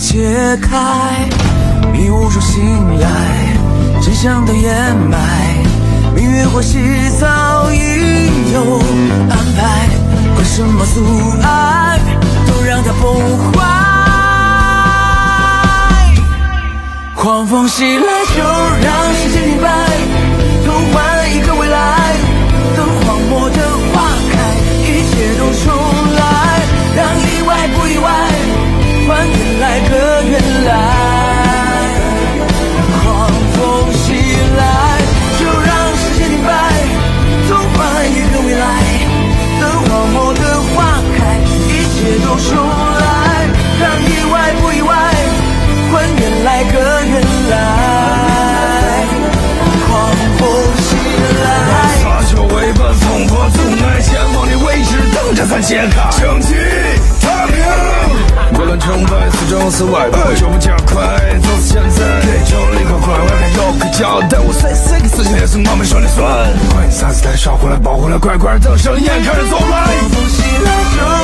解开，迷雾中醒来，真相的掩埋，命运或许早已有安排，管什么阻碍，都让它崩坏。狂风袭来，就让世界明白，都换一个未来，等荒漠的花开，一切都重来，让意外不意外。 还原来的原来，狂风袭来，就让世界明白，都还一个未来，等荒漠的花开，一切都重来，让意外不意外，还原来的原来，狂风袭来，撒手为伴，捅破阻碍，前方的未知等着咱揭开，整齐踏平。 无论成败，四中四外，我脚步加快，就是现在。对，城里快快，外面有个交代，我谁给自己也是我们说的算。快，啥时代烧回来，包回来，乖乖等生烟开始走来。狂风袭来。